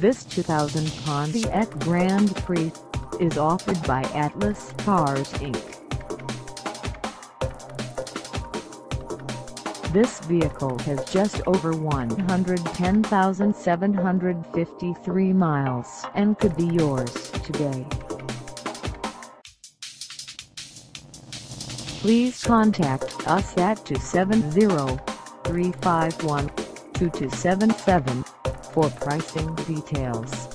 This 2000 Pontiac Grand Prix is offered by Atlas Cars Inc. This vehicle has just over 110,753 miles and could be yours today. Please contact us at 270-351-2277 for pricing details.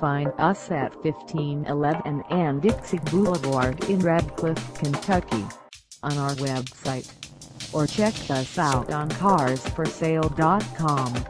Find us at 1511 and Dixie Boulevard in Radcliff, Kentucky, on our website, or check us out on carsforsale.com.